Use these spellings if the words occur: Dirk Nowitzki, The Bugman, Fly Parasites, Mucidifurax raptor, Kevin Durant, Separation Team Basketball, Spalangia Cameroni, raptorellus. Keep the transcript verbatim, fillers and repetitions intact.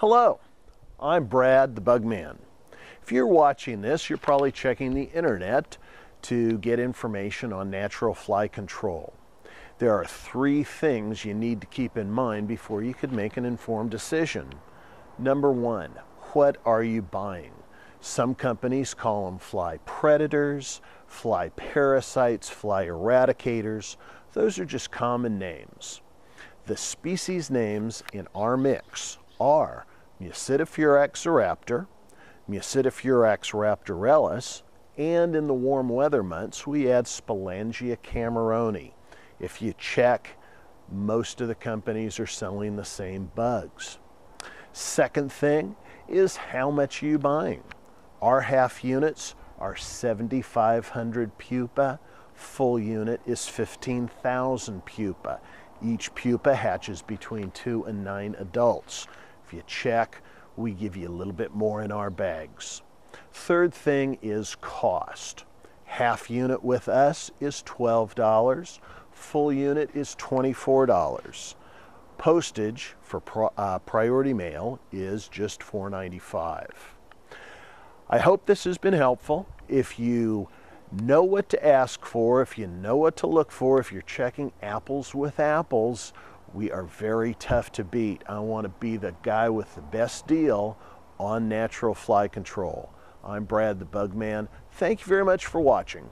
Hello, I'm Brad the Bugman. If you're watching this, you're probably checking the internet to get information on natural fly control. There are three things you need to keep in mind before you could make an informed decision. Number one, what are you buying? Some companies call them fly predators, fly parasites, fly eradicators. Those are just common names. The species names in our mix are Mucidifurax raptor, Mucidifurax raptorellus, and in the warm weather months we add Spalangia cameroni. If you check, most of the companies are selling the same bugs. Second thing is how much you buying. Our half units are seventy-five hundred pupa, full unit is fifteen thousand pupa. Each pupa hatches between two and nine adults. If you check, we give you a little bit more in our bags. Third thing is cost. Half unit with us is twelve dollars, full unit is twenty-four dollars. Postage for pro, uh, priority mail is just four ninety-five. I hope this has been helpful. If you know what to ask for, if you know what to look for, if you're checking apples with apples, we are very tough to beat. I want to be the guy with the best deal on natural fly control. I'm Brad the Bugman. Thank you very much for watching.